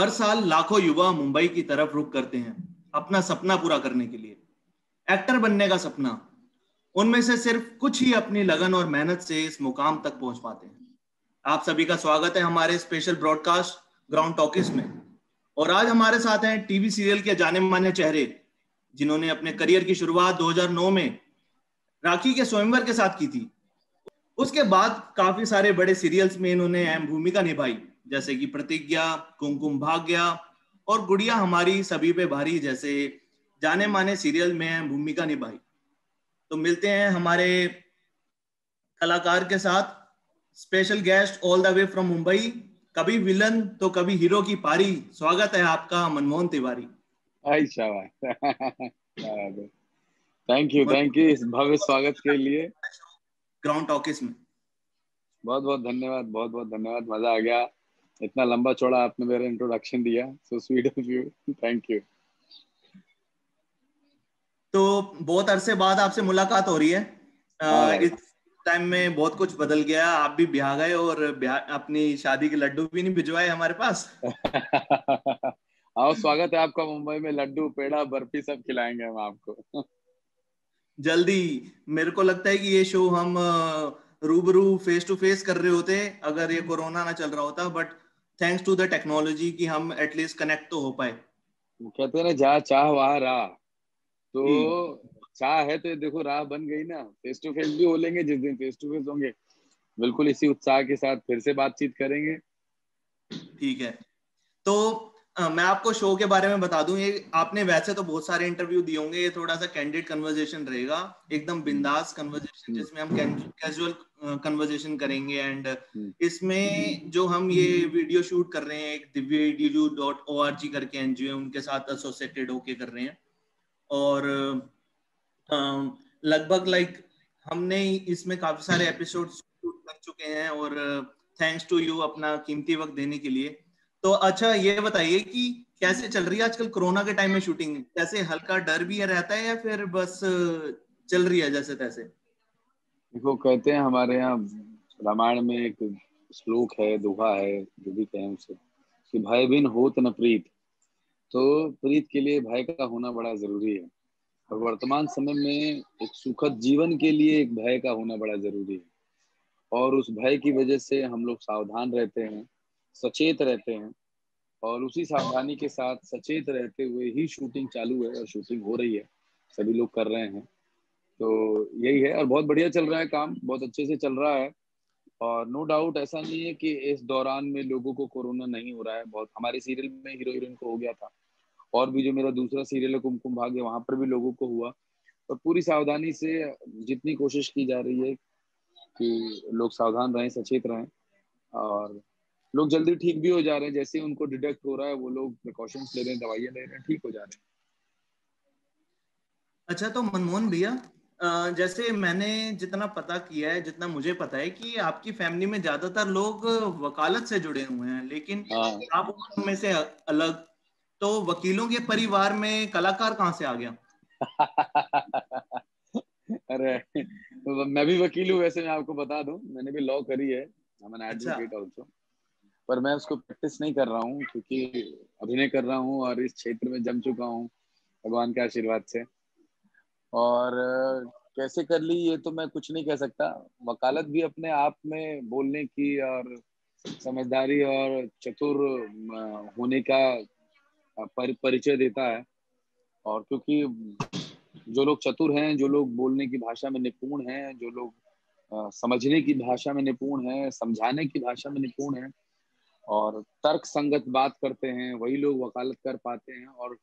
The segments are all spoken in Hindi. हर साल लाखों युवा मुंबई की तरफ रुख करते हैं अपना सपना पूरा करने के लिए। एक्टर बनने का सपना, उनमें से सिर्फ कुछ ही अपनी लगन और मेहनत से इस मुकाम तक पहुंच पाते हैं। आप सभी का स्वागत है हमारे स्पेशल ब्रॉडकास्ट ग्राउंड टॉकीज में। और आज हमारे साथ हैं टीवी सीरियल के जाने माने चेहरे, जिन्होंने अपने करियर की शुरुआत 2009 में राखी के स्वयंवर के साथ की थी। उसके बाद काफी सारे बड़े सीरियल्स में इन्होंने अहम भूमिका निभाई, जैसे कि प्रतिज्ञा, कुमकुम भाग्या और गुड़िया हमारी सब पे भारी जैसे जाने माने सीरियल में अहम भूमिका निभाई। तो मिलते हैं हमारे कलाकार के साथ, special guest all the way from Mumbai, कभी विलन तो कभी हीरो की पारी। स्वागत है आपका मनमोहन तिवारी। थैंक यू इस भव्य स्वागत के लिए ग्राउंड टॉकीज में। बहुत बहुत धन्यवाद। मजा आ गया, इतना लंबा चौड़ा आपने मेरा इंट्रोडक्शन दिया, so sweet of you, thank you. तो बहुत अरसे बाद आपसे मुलाकात हो रही है। इस टाइम में बहुत कुछ बदल गया, आप भी ब्याह गए और अपनी शादी के लड्डू भी नहीं भिजवाए हमारे पास। आओ, स्वागत है आपका मुंबई में, लड्डू पेड़ा बर्फी सब खिलाएंगे हम आपको जल्दी। मेरे को लगता है कि ये शो हम रूबरू फेस टू फेस कर रहे होते अगर ये कोरोना ना चल रहा होता, but thanks to the technology कि हम एटलीस्ट कनेक्ट तो हो पाए। कहते हैं ना, जहाँ चाह वहाँ राह, तो चाह है तो देखो राह बन गई ना। फेस टू फेस भी हो लेंगे, जिस दिन फेस टू फेस होंगे बिल्कुल इसी उत्साह के साथ फिर से बातचीत करेंगे। ठीक है, तो मैं आपको शो के बारे में बता दूं। ये आपने वैसे तो बहुत सारे इंटरव्यू दिए होंगे, ये थोड़ा सा कैंडिड कन्वर्सेशन रहेगा, एकदम बिंदास कन्वर्सेशन, जिसमें हम कैजुअल कन्वर्सेशन करेंगे। एंड इसमें जो हम ये वीडियो शूट कर रहे हैं, एक divyaEdu.org करके एनजीओ, उनके साथ एसोसिएटेड होके कर रहे हैं। और लगभग हमने इसमें काफी सारे एपिसोड शूट कर चुके हैं, और थैंक्स टू यू अपना कीमती वक्त देने के लिए। तो अच्छा ये बताइए कि कैसे चल रही है आजकल कोरोना के टाइम में शूटिंग? कैसे, हल्का डर भी रहता है या फिर बस चल रही है जैसे तैसे? देखो, कहते हैं हमारे यहाँ रामायण में एक श्लोक है, दोहा है, जो भी कहें उसे, कि भाई बिन होत न प्रीत। तो प्रीत के लिए भाई का होना बड़ा जरूरी है, और वर्तमान समय में एक सुखद जीवन के लिए एक भाई का होना बड़ा जरूरी है। और उस भाई की वजह से हम लोग सावधान रहते हैं, सचेत रहते हैं, और उसी सावधानी के साथ सचेत रहते हुए ही शूटिंग चालू है और शूटिंग हो रही है, सभी लोग कर रहे हैं। तो यही है, और बहुत बढ़िया चल रहा है काम, बहुत अच्छे से चल रहा है। और नो डाउट ऐसा नहीं है कि इस दौरान में लोगों को कोरोना नहीं हो रहा है। बहुत हमारे सीरियल में हीरो हीरोइन को हो गया था, और भी जो मेरा दूसरा सीरियल है कुमकुम भाग्य, वहाँ पर भी लोगों को हुआ। और पूरी सावधानी से जितनी कोशिश की जा रही है कि लोग सावधान रहें, सचेत रहें, और लोग जल्दी ठीक भी हो जा रहे हैं। जैसे उनको डिटेक्ट हो रहा है, वो लोग प्रिकॉशंस ले रहे हैं, दवाइयाँ ले रहे हैं, ठीक हो जा रहे हैं। अच्छा, तो मनमोहन भैया, जैसे मैंने जितना पता किया है, जितना मुझे पता है कि आपकी फैमिली में ज्यादातर लोग वकालत से जुड़े हुए हैं, लेकिन आप उनमें से अलग, तो वकीलों के परिवार में कलाकार कहाँ से आ गया? अरे मैं भी वकील हूँ, वैसे मैं आपको बता दूं, मैंने भी लॉ करी है, I am an advocate also, पर मैं उसको प्रैक्टिस नहीं कर रहा हूँ क्योंकि अभिनय कर रहा हूँ और इस क्षेत्र में जम चुका हूँ भगवान के आशीर्वाद से। और कैसे कर ली ये तो मैं कुछ नहीं कह सकता। वकालत भी अपने आप में बोलने की और समझदारी और चतुर होने का परिचय देता है। और क्योंकि जो लोग चतुर हैं, जो लोग बोलने की भाषा में निपुण हैं, जो लोग समझने की भाषा में निपुण हैं, समझाने की भाषा में निपुण हैं, और तर्क संगत बात करते हैं, वही लोग वकालत कर पाते हैं। और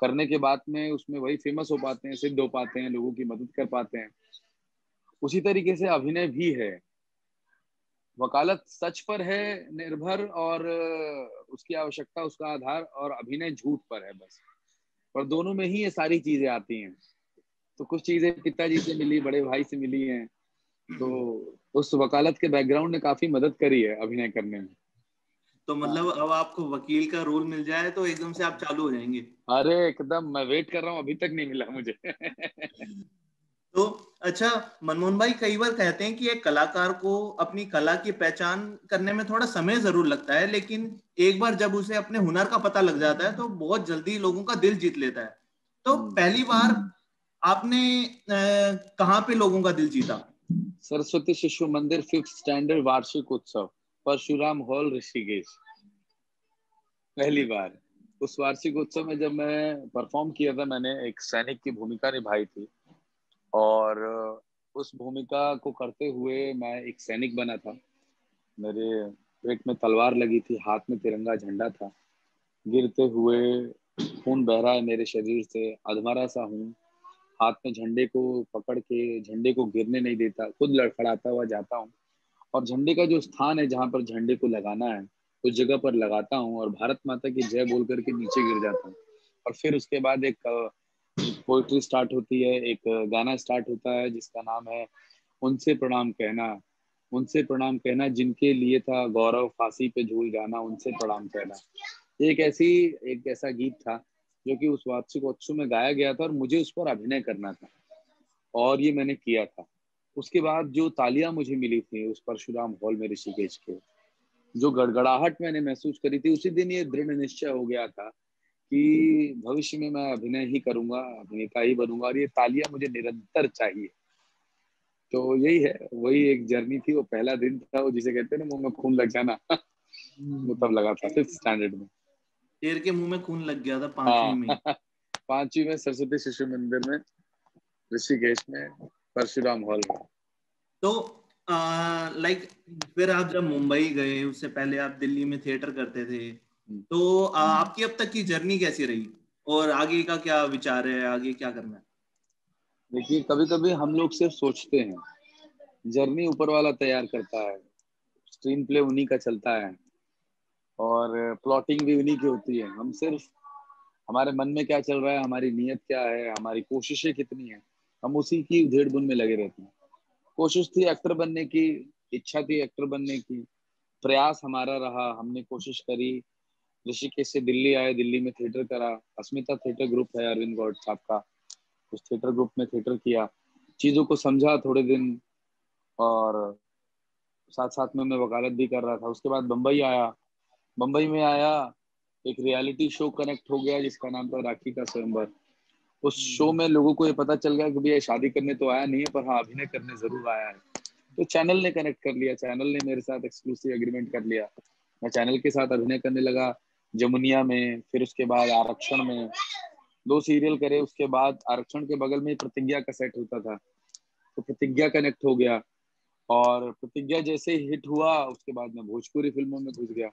करने के बाद में उसमें वही फेमस हो पाते हैं, सिद्ध हो पाते हैं, लोगों की मदद कर पाते हैं। उसी तरीके से अभिनय भी है, वकालत सच पर है निर्भर, और उसकी आवश्यकता, उसका आधार, और अभिनय झूठ पर है बस। पर दोनों में ही ये सारी चीजें आती हैं। तो कुछ चीजें पिताजी से मिली, बड़े भाई से मिली हैं, तो उस वकालत के बैकग्राउंड ने काफी मदद करी है अभिनय करने में। तो मतलब अब आपको वकील का रोल मिल जाए तो एकदम से आप चालू हो जाएंगे? अरे एकदम, मैं वेट कर रहा हूँ, अभी तक नहीं मिला मुझे। तो अच्छा मनमोहन भाई, कई बार कहते हैं कि एक कलाकार को अपनी कला की पहचान करने में थोड़ा समय जरूर लगता है, लेकिन एक बार जब उसे अपने हुनर का पता लग जाता है तो बहुत जल्दी लोगों का दिल जीत लेता है। तो पहली बार आपने कहाँ पे लोगों का दिल जीता? सरस्वती शिशु मंदिर 5th स्टैंडर्ड वार्षिक उत्सव, परशुराम हॉल, ऋषिकेश। पहली बार उस वार्षिक उत्सव में जब मैं परफॉर्म किया था, मैंने एक सैनिक की भूमिका निभाई थी और उस भूमिका को करते हुए मैं एक सैनिक बना था। मेरे पेट में तलवार लगी थी, हाथ में तिरंगा झंडा था, गिरते हुए खून बह रहा है मेरे शरीर से, अधमरा सा हूँ, हाथ में झंडे को पकड़ के झंडे को गिरने नहीं देता, खुद लड़खड़ाता हुआ जाता हूँ और झंडे का जो स्थान है जहाँ पर झंडे को लगाना है उस जगह पर लगाता हूँ और भारत माता की जय बोल करके नीचे गिर जाता हूँ। और फिर उसके बाद एक पोइट्री स्टार्ट होती है, एक गाना स्टार्ट होता है जिसका नाम है उनसे प्रणाम कहना। उनसे प्रणाम कहना जिनके लिए था गौरव फांसी पे झूल जाना, उनसे प्रणाम कहना। एक ऐसा गीत था जो कि उस वार्षिक उत्सव में गाया गया था और मुझे उस पर अभिनय करना था और ये मैंने किया था। उसके बाद जो तालियां मुझे मिली थी उस परशुराम हॉल में ऋषिकेश के, जो गड़गड़ाहट मैंने महसूस करी थी, उसी दिन ये दृढ़ निश्चय हो गया था कि भविष्य में मैं अभिनय ही करूंगा, अभिनेता ही बनूंगा और ये तालियां मुझे निरंतर चाहिए। तो यही है, वही एक जर्नी थी। वो पहला दिन था, वो जिसे कहते हैं ना मुंह में खून लग जाना, वो तब लगा था 5th स्टैंडर्ड में। शेर के मुंह में खून लग गया था 5वीं में सरस्वती शिशु मंदिर में, ऋषिकेश में, परशुराम हॉल में। तो फिर आप जब मुंबई गए, उससे पहले आप दिल्ली में थिएटर करते थे, तो आपकी अब तक की जर्नी कैसी रही और आगे का क्या विचार है, आगे क्या करना है? देखिए, कभी कभी हम लोग सिर्फ सोचते हैं, जर्नी ऊपर वाला तैयार करता है, स्क्रीन प्ले उन्हीं का चलता है और प्लॉटिंग भी उन्हीं की होती है। हम सिर्फ हमारे मन में क्या चल रहा है, हमारी नीयत क्या है, हमारी कोशिशें कितनी है, हम उसी की उधेड़बुन में लगे रहते हैं। कोशिश थी एक्टर बनने की, इच्छा थी एक्टर बनने की, प्रयास हमारा रहा, हमने कोशिश करी। ऋषिकेश से दिल्ली आए, दिल्ली में थिएटर करा, अस्मिता थिएटर ग्रुप है अरविंद गौड साहब का, उस थिएटर ग्रुप में थिएटर किया, चीज़ों को समझा थोड़े दिन और साथ साथ में मैं वकालत भी कर रहा था। उसके बाद बम्बई में आया, एक रियलिटी शो कनेक्ट हो गया जिसका नाम था राखी का स्वयंवर। उस शो में लोगों को ये पता चल गया कि भैया शादी करने तो आया नहीं है पर हाँ अभिनय करने जरूर आया है। तो चैनल ने कनेक्ट कर लिया, चैनल ने मेरे साथ एक्सक्लूसिव एग्रीमेंट कर लिया, मैं चैनल के साथ अभिनय करने लगा जमुनिया में, फिर उसके बाद आरक्षण में 2 सीरियल करे। उसके बाद आरक्षण के बगल में प्रतिज्ञा का सेट होता था, तो प्रतिज्ञा कनेक्ट हो गया और प्रतिज्ञा जैसे ही हिट हुआ उसके बाद मैं भोजपुरी फिल्मों में घुस गया।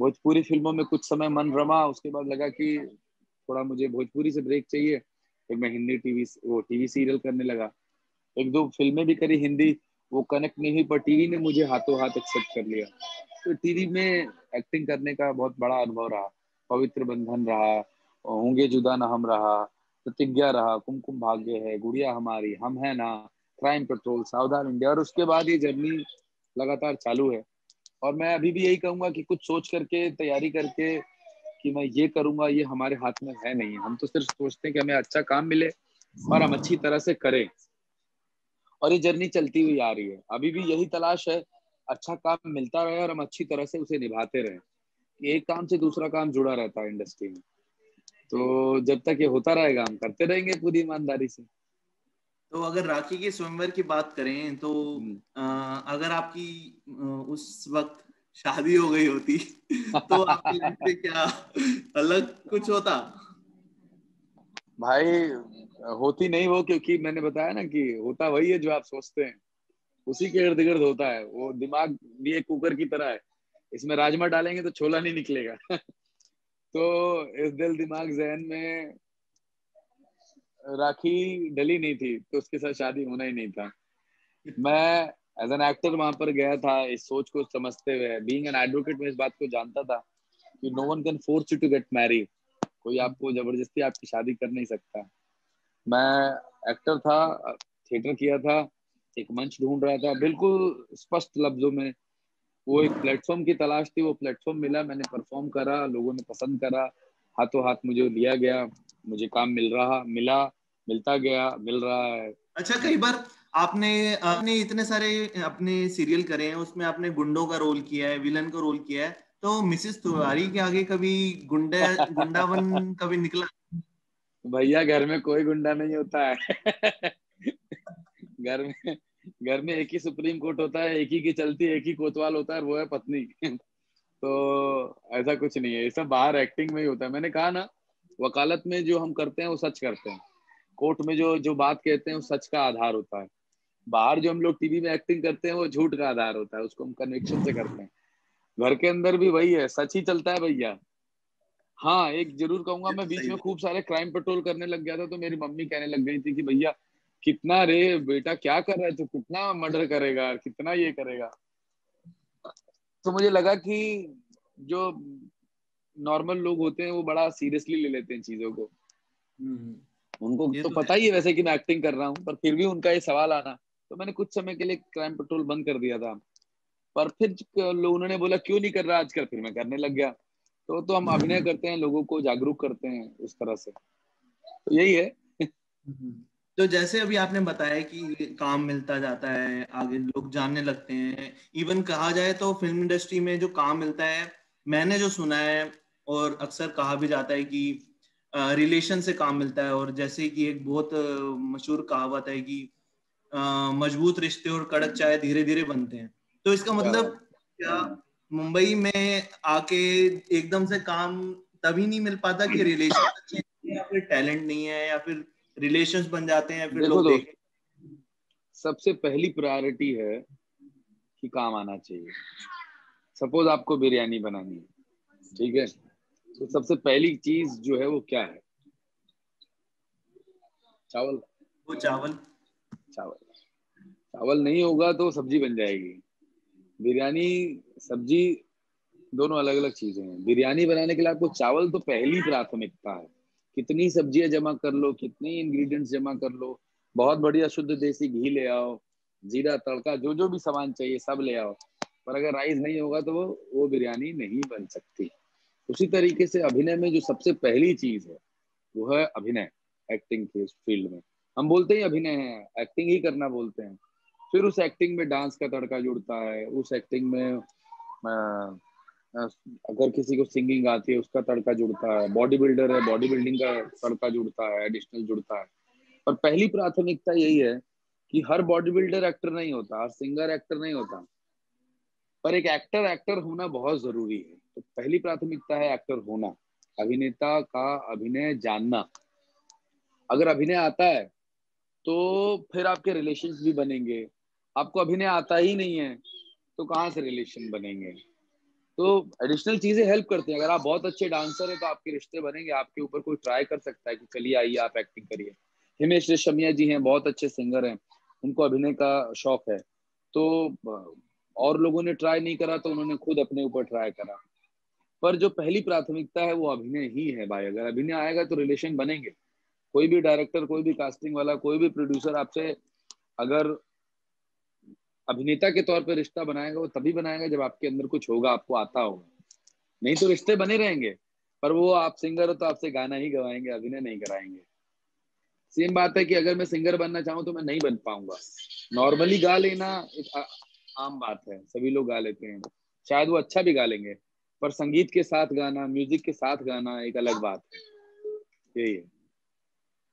भोजपुरी फिल्मों में कुछ समय मन रमा, उसके बाद लगा कि थोड़ा मुझे भोजपुरी से ब्रेक चाहिए, एक मैं हिंदी टीवी सीरियल करने लगा। 1-2 फिल्में भी करी हिंदी, वो कनेक्ट नहीं पर टीवी ने मुझे हाथों हाथ एक्सेप्ट कर लिया। तो टीवी में एक्टिंग करने का बहुत बड़ा अनुभव रहा, पवित्र बंधन रहा, होंगे जुदा ना हम रहा, प्रतिज्ञा रहा, कुमकुम भाग्य है, गुड़िया हमारी हम है ना, क्राइम पेट्रोल, सावधान इंडिया। और उसके बाद ये जर्नी लगातार चालू है और मैं अभी भी यही कहूँगा कि कुछ सोच करके, तैयारी करके कि मैं ये करूंगा, ये हमारे हाथ में है नहीं। हम तो सिर्फ सोचते हैं कि हमें अच्छा काम मिले और हम अच्छी तरह से करें और ये जर्नी चलती हुई आ रही है। अभी भी यही तलाश है, अच्छा काम मिलता रहे और हम अच्छी तरह से उसे निभाते रहे। एक काम से दूसरा काम जुड़ा रहता है इंडस्ट्री में, तो जब तक ये होता रहेगा हम करते रहेंगे पूरी ईमानदारी से। तो अगर राखी के स्वयंवर की बात करें तो अगर आपकी उस वक्त शादी हो गई होती तो आपकी लाइफ में क्या अलग कुछ होता? भाई होती नहीं वो, क्योंकि मैंने बताया ना कि होता वही है जो आप सोचते हैं, उसी के इर्द गिर्द होता है। वो दिमाग भी एक कुकर की तरह है, इसमें राजमा डालेंगे तो छोला नहीं निकलेगा। तो इस दिल दिमाग जहन में राखी डली नहीं थी तो उसके साथ शादी होना ही नहीं था। मैं एज एन एक्टर वहां पर गया था इस सोच को समझते हुए, बीइंग एन एडवोकेट मैं इस बात को जानता था कि no one can force you to get married, कोई आपको जबरदस्ती आपकी शादी कर नहीं सकता। मैं एक्टर था, थिएटर किया था, एक मंच ढूंढ रहा था, बिल्कुल स्पष्ट लफ्जों में वो एक प्लेटफॉर्म की तलाश थी। वो प्लेटफॉर्म मिला, मैंने परफॉर्म करा, लोगों ने पसंद करा, हाथों हाथ मुझे लिया गया, मुझे काम मिल रहा है। अच्छा, कई बार आपने इतने सारे अपने सीरियल करे हैं, उसमें आपने गुंडों का रोल किया है, विलन का रोल किया है, तो मिसेस तिवारी के आगे कभी गुंडावन कभी निकला? भैया घर में कोई गुंडा नहीं होता है। घर में एक ही सुप्रीम कोर्ट होता है, एक ही की चलती, एक ही कोतवाल होता है, वो है पत्नी। तो ऐसा कुछ नहीं है, ये सब बाहर एक्टिंग में ही होता है। मैंने कहा ना, वकालत में जो हम करते हैं वो सच करते हैं, कोर्ट में जो बात कहते हैं वो सच का आधार होता है, बाहर जो हम लोग टीवी में एक्टिंग करते हैं वो झूठ का आधार होता है, उसको हम कन्विक्शन से करते हैं। घर के अंदर भी वही है, सच ही चलता है भैया। हाँ, एक जरूर कहूंगा, मैं बीच में खूब सारे क्राइम पेट्रोल करने लग गया था, तो मेरी मम्मी कहने लग गई थी कि भैया कितना रे बेटा क्या कर रहा है तू, कितना मर्डर करेगा, कितना ये करेगा। तो मुझे लगा कि जो नॉर्मल लोग होते हैं वो बड़ा सीरियसली ले लेते हैं चीजों को, उनको तो पता ही है वैसे कि मैं एक्टिंग कर रहा हूँ, पर फिर भी उनका ये सवाल आना। तो मैंने कुछ समय के लिए क्राइम पेट्रोल बंद कर दिया था, पर फिर उन्होंने बोला क्यों नहीं कर रहा आजकल, फिर मैं करने लग गया। तो हम अभिनय करते हैं, लोगों को जागरूक करते हैं उस तरह से, तो यही है। तो जैसे अभी आपने बताया कि काम मिलता जाता है, आगे लोग जानने लगते हैं, इवन कहा जाए तो फिल्म इंडस्ट्री में जो काम मिलता है, मैंने जो सुना है और अक्सर कहा भी जाता है कि रिलेशन से काम मिलता है। और जैसे कि एक बहुत मशहूर कहावत है कि मजबूत रिश्ते और कड़क चाय धीरे धीरे बनते हैं। तो इसका मतलब क्या मुंबई में आके एकदम से काम तभी नहीं मिल पाता कि रिलेशन अच्छे हैं या फिर टैलेंट नहीं है, या फिर रिलेशंस बन जाते हैं फिर लोग देखें? सबसे पहली प्रायोरिटी है कि काम आना चाहिए। सपोज आपको बिरयानी बनानी है, ठीक है, तो सबसे पहली चीज जो है वो क्या है? चावल। वो चावल नहीं होगा तो सब्जी बन जाएगी। बिरयानी सब्जी दोनों अलग अलग चीजें हैं। बिरयानी बनाने के लिए आपको चावल तो पहली प्राथमिकता है। कितनी सब्जियां जमा कर लो, कितने इंग्रेडिएंट्स जमा कर लो, बहुत बढ़िया शुद्ध देसी घी ले आओ, जीरा, तड़का, जो जो भी सामान चाहिए सब ले आओ, पर अगर राइस नहीं होगा तो वो बिरयानी नहीं बन सकती। उसी तरीके से अभिनय में जो सबसे पहली चीज है वो है अभिनय। एक्टिंग के फील्ड में हम बोलते ही अभिनय है, एक्टिंग ही करना बोलते हैं। फिर उस एक्टिंग में डांस का तड़का जुड़ता है, उस एक्टिंग में अगर किसी को सिंगिंग आती है उसका तड़का जुड़ता है, बॉडी बिल्डर है, बॉडी बिल्डिंग का तड़का जुड़ता है, एडिशनल जुड़ता है। और पहली प्राथमिकता यही है कि हर बॉडी बिल्डर एक्टर नहीं होता, हर सिंगर एक्टर नहीं होता, पर एक एक्टर होना बहुत जरूरी है। तो पहली प्राथमिकता है एक्टर होना, अभिनेता का अभिनय जानना। अगर अभिनय आता है तो फिर आपके रिलेशंस भी बनेंगे। आपको अभिनय आता ही नहीं है तो कहाँ से रिलेशन बनेंगे? तो एडिशनल चीजें हेल्प करती हैं। अगर आप बहुत अच्छे डांसर हैं तो आपके रिश्ते बनेंगे, आपके ऊपर कोई ट्राई कर सकता है कि चलिए आइए आप एक्टिंग करिए। हिमेश रेशमिया जी हैं, बहुत अच्छे सिंगर हैं, उनको अभिनय का शौक है, तो और लोगों ने ट्राई नहीं करा तो उन्होंने खुद अपने ऊपर ट्राई करा। पर जो पहली प्राथमिकता है वो अभिनय ही है भाई। अगर अभिनय आएगा तो रिलेशन बनेंगे। कोई भी डायरेक्टर, कोई भी कास्टिंग वाला, कोई भी प्रोड्यूसर आपसे अगर अभिनेता के तौर पे रिश्ता बनाएगा वो तभी बनाएगा जब आपके अंदर कुछ होगा, आपको आता होगा, नहीं तो रिश्ते बने रहेंगे। पर वो आप सिंगर हो तो आपसे गाना ही गवाएंगे, अभिनय नहीं कराएंगे। सेम बात है कि अगर मैं सिंगर बनना चाहूँ तो मैं नहीं बन पाऊंगा। नॉर्मली गा लेना एक आम बात है, सभी लोग गा लेते हैं, शायद वो अच्छा भी गा लेंगे, पर संगीत के साथ गाना, म्यूजिक के साथ गाना एक अलग बात है। यही है।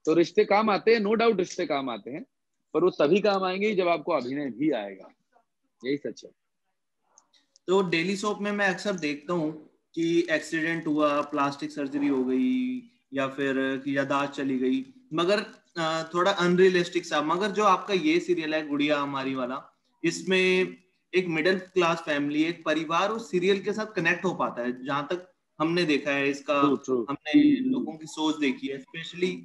तो रिश्ते काम आते हैं, नो डाउट रिश्ते काम आते हैं, पर वो तभी काम आएंगे जब आपको अभिनय भी आएगा। यही सच है। तो डेली सोप में मैं अक्सर देखता हूँ कि एक्सीडेंट हुआ, प्लास्टिक सर्जरी हो गई या फिर याददाश्त चली गई, मगर थोड़ा अनरियलिस्टिक सा। मगर जो आपका ये सीरियल है गुड़िया हमारी वाला, इसमें एक मिडिल क्लास फैमिली, एक परिवार उस सीरियल के साथ कनेक्ट हो पाता है, जहाँ तक हमने देखा है। इसका हमने लोगों की सोच देखी है, स्पेशली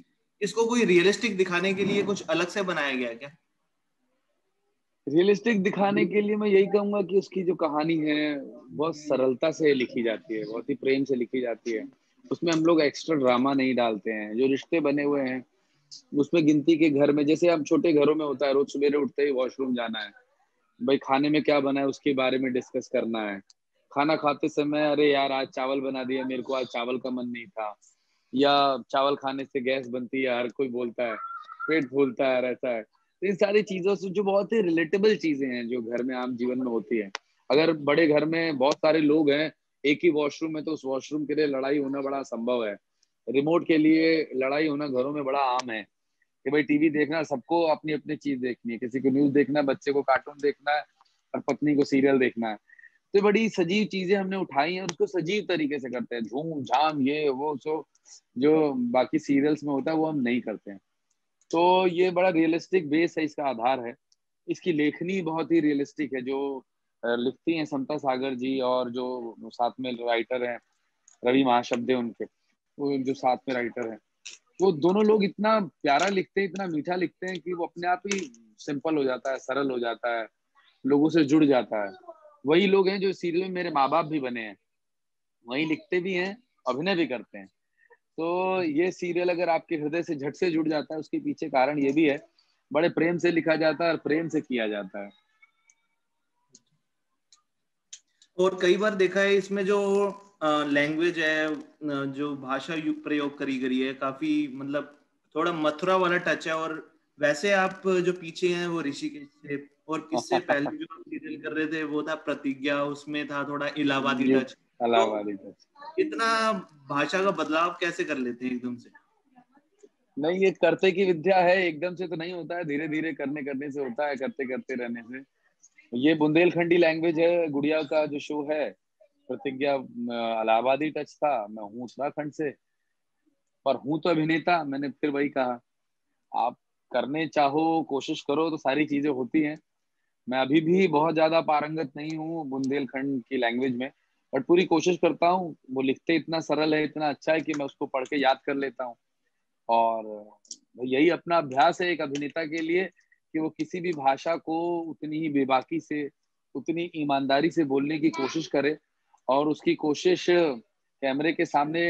इसको कोई रियलिस्टिक दिखाने के लिए कुछ अलग से बनाया गया है क्या? रियलिस्टिक दिखाने के लिए मैं यही कहूंगा कि उसकी जो कहानी है बहुत सरलता से लिखी जाती है, बहुत ही प्रेम से लिखी जाती है। उसमें हम लोग एक्स्ट्रा ड्रामा नहीं डालते हैं। जो रिश्ते बने हुए हैं उसमें गिनती के घर में, जैसे हम छोटे घरों में होता है, रोज सवेरे उठते ही वॉशरूम जाना है, भाई खाने में क्या बना है उसके बारे में डिस्कस करना है, खाना खाते समय अरे यार आज चावल बना दिया, मेरे को आज चावल का मन नहीं था, या चावल खाने से गैस बनती है, हर कोई बोलता है, पेट फूलता है, रहता है। तो इन सारी चीजों से जो बहुत ही रिलेटेबल चीजें हैं जो घर में आम जीवन में होती है। अगर बड़े घर में बहुत सारे लोग हैं एक ही वॉशरूम है, तो उस वॉशरूम के लिए लड़ाई होना बड़ा संभव है। रिमोट के लिए लड़ाई होना घरों में बड़ा आम है कि भाई टीवी देखना, सबको अपनी अपनी चीज देखनी है, किसी को न्यूज देखना है, बच्चे को कार्टून देखना है और पत्नी को सीरियल देखना है। तो बड़ी सजीव चीजें हमने उठाई हैं, उसको सजीव तरीके से करते हैं, झूम झाम ये वो सो जो बाकी सीरियल्स में होता है वो हम नहीं करते हैं। तो ये बड़ा रियलिस्टिक बेस है, इसका आधार है। इसकी लेखनी बहुत ही रियलिस्टिक है, जो लिखती हैं संता सागर जी और जो साथ में राइटर हैं रवि महाशब्दे, उनके जो साथ में राइटर हैं, वो दोनों लोग इतना प्यारा लिखते हैं, इतना मीठा लिखते हैं कि वो अपने आप ही सिंपल हो जाता है, सरल हो जाता है, लोगों से जुड़ जाता है। वही लोग हैं जो सीरियल में मेरे माँ बाप भी बने हैं, वही लिखते भी हैं, अभिनय भी करते हैं। तो ये सीरियल अगर आपके हृदय से झट से जुड़ जाता है, उसके पीछे कारण ये भी है, बड़े प्रेम से लिखा जाता है और प्रेम से किया जाता है। और कई बार देखा है इसमें जो लैंग्वेज है, जो भाषा प्रयोग करी गई है, काफी मतलब थोड़ा मथुरा वाला टच है। और वैसे आप जो पीछे हैं वो ऋषिकेश से, और इससे पहले जो सीरियल कर रहे थे वो था प्रतिज्ञा, उसमें था थोड़ा इलाहाबादी टच। तो इतना भाषा का बदलाव कैसे कर लेते हैं एकदम से? नहीं, ये करते की विद्या है, एकदम से तो नहीं होता है, धीरे धीरे करने करने से होता है, करते करते रहने से। ये बुंदेलखंडी लैंग्वेज है, गुड़िया का जो शो है प्रतिज्ञा इलाहाबादी टच था। मैं हूँ उत्तराखंड से, पर हूँ तो अभिनेता, मैंने फिर वही कहा, आप करने चाहो, कोशिश करो तो सारी चीजें होती हैं। मैं अभी भी बहुत ज्यादा पारंगत नहीं हूँ बुंदेलखंड की लैंग्वेज में, बट पूरी कोशिश करता हूँ। वो लिखते इतना सरल है, इतना अच्छा है कि मैं उसको पढ़ के याद कर लेता हूँ। और यही अपना अभ्यास है एक अभिनेता के लिए कि वो किसी भी भाषा को उतनी ही बेबाकी से, उतनी ईमानदारी से बोलने की कोशिश करे, और उसकी कोशिश कैमरे के सामने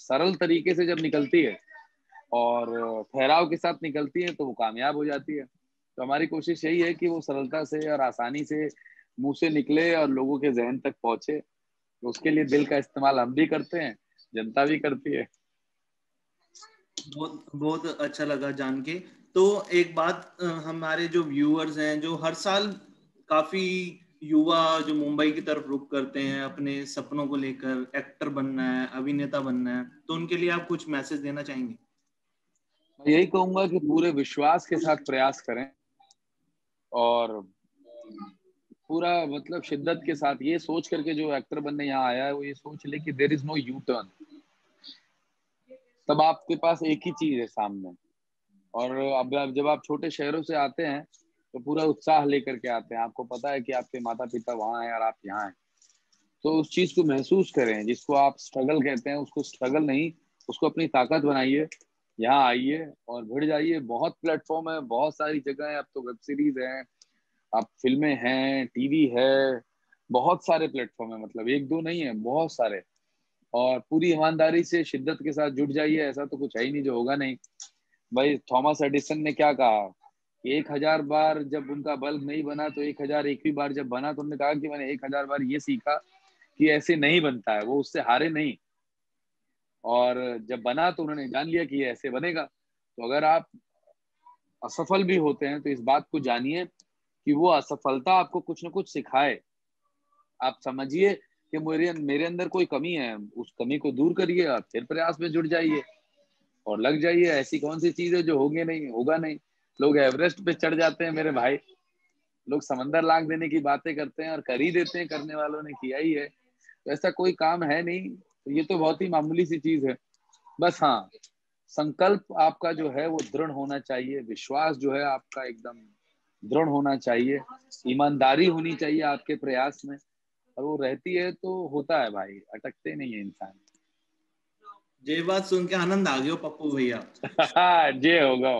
सरल तरीके से जब निकलती है और ठहराव के साथ निकलती है तो वो कामयाब हो जाती है। तो हमारी कोशिश यही है कि वो सरलता से और आसानी से मुंह से निकले और लोगों के जहन तक पहुंचे। तो उसके लिए दिल का इस्तेमाल हम भी करते हैं, जनता भी करती है। बहुत अच्छा लगा जान के। तो एक बात हमारे जो व्यूअर्स हैं, जो हर साल काफी युवा जो मुंबई की तरफ रुख करते हैं अपने सपनों को लेकर, एक्टर बनना है, अभिनेता बनना है, तो उनके लिए आप कुछ मैसेज देना चाहेंगे? मैं यही कहूंगा कि पूरे विश्वास के साथ प्रयास करें और पूरा मतलब शिद्दत के साथ, ये सोच करके जो एक्टर बनने यहाँ आया है वो ये सोच ले कि there is no U turn. तब आपके पास एक ही चीज है सामने। और अब जब आप छोटे शहरों से आते हैं तो पूरा उत्साह लेकर के आते हैं, आपको पता है कि आपके माता पिता वहाँ हैं और आप यहाँ हैं, तो उस चीज को महसूस करें। जिसको आप स्ट्रगल कहते हैं, उसको स्ट्रगल नहीं, उसको अपनी ताकत बनाइए। यहाँ आइए और भिड़ जाइए। बहुत प्लेटफॉर्म है, बहुत सारी जगह है, अब तो वेब सीरीज हैं, आप फिल्में हैं, टीवी है, बहुत सारे प्लेटफॉर्म है, मतलब एक दो नहीं है, बहुत सारे। और पूरी ईमानदारी से शिद्दत के साथ जुट जाइए। ऐसा तो कुछ है ही नहीं जो होगा नहीं। भाई थॉमस एडिसन ने क्या कहा, 1000 बार जब उनका बल्ब नहीं बना तो 1001वीं बार जब बना तो उन्होंने कहा कि मैंने 1000 बार ये सीखा कि ऐसे नहीं बनता है। वो उससे हारे नहीं, और जब बना तो उन्होंने जान लिया कि ये ऐसे बनेगा। तो अगर आप असफल भी होते हैं तो इस बात को जानिए कि वो असफलता आपको कुछ ना कुछ सिखाए। आप समझिए कि मेरे अंदर कोई कमी है, उस कमी को दूर करिए और फिर प्रयास में जुट जाइए और लग जाइए। ऐसी कौन सी चीज है जो होगा नहीं। लोग एवरेस्ट पे चढ़ जाते हैं मेरे भाई, लोग समंदर लांघ देने की बातें करते हैं और कर ही देते हैं, करने वालों ने किया ही है। तो ऐसा कोई काम है नहीं, तो ये तो बहुत ही मामूली सी चीज है। बस हाँ, संकल्प आपका जो है वो दृढ़ होना चाहिए, विश्वास जो है आपका एकदम दृढ़ होना चाहिए, ईमानदारी होनी चाहिए आपके प्रयास में, और वो रहती है तो होता है भाई, अटकते नहीं है इंसान। ये बात सुन के आनंद आ गया पप्पू भैया, जय होगा,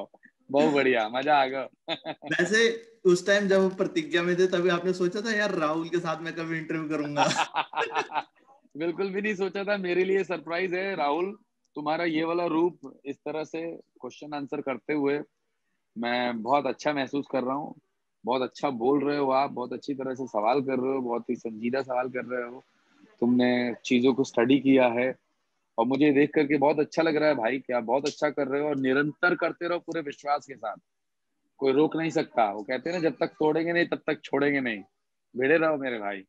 बहुत बढ़िया, मजा आ गया। वैसे उस टाइम जब प्रतिज्ञा में थे तभी आपने सोचा था यार राहुल के साथ मैं कभी इंटरव्यू करूंगा? बिल्कुल भी नहीं सोचा था। मेरे लिए सरप्राइज है राहुल, तुम्हारा ये वाला रूप, इस तरह से क्वेश्चन आंसर करते हुए मैं बहुत अच्छा महसूस कर रहा हूँ। बहुत अच्छा बोल रहे हो आप, बहुत अच्छी तरह से सवाल कर रहे हो, बहुत ही संजीदा सवाल कर रहे हो, तुमने चीजों को स्टडी किया है और मुझे देख करके बहुत अच्छा लग रहा है भाई कि आप बहुत अच्छा कर रहे हो और निरंतर करते रहो पूरे विश्वास के साथ। कोई रोक नहीं सकता, वो कहते हैं ना जब तक तोड़ेंगे नहीं तब तक छोड़ेंगे नहीं। भिड़े रहो मेरे भाई।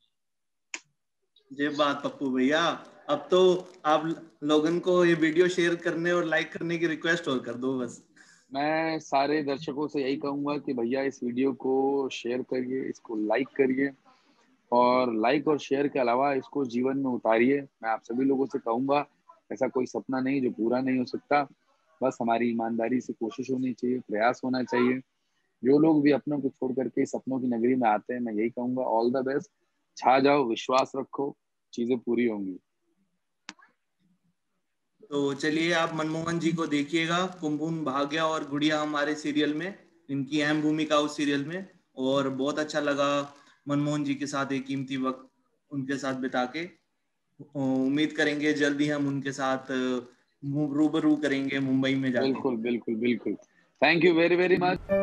जय बात पप्पू भैया, अब तो आप लोगों को ये वीडियो शेयर करने और लाइक करने की रिक्वेस्ट और कर दो बस। मैं सारे दर्शकों से यही कहूंगा कि भैया इस वीडियो को शेयर करिए, इसको लाइक करिए और लाइक और शेयर के अलावा इसको जीवन में उतारिए। मैं आप सभी लोगों से कहूंगा ऐसा कोई सपना नहीं जो पूरा नहीं हो सकता, बस हमारी ईमानदारी से कोशिश होनी चाहिए, प्रयास होना चाहिए। जो लोग भी अपनों को छोड़ करके सपनों की नगरी में आते हैं मैं यही कहूंगा ऑल द बेस्ट, छा जाओ, विश्वास रखो, चीजें पूरी होंगी। तो चलिए आप मनमोहन जी को देखिएगा कुमकुम भाग्य और गुड़िया हमारे सीरियल में, इनकी अहम भूमिका उस सीरियल में, और बहुत अच्छा लगा मनमोहन जी के साथ एक कीमती वक्त उनके साथ बिता के। उम्मीद करेंगे जल्दी हम उनके साथ रूबरू करेंगे मुंबई में जाकर। बिल्कुल बिल्कुल बिल्कुल, thank you very very much.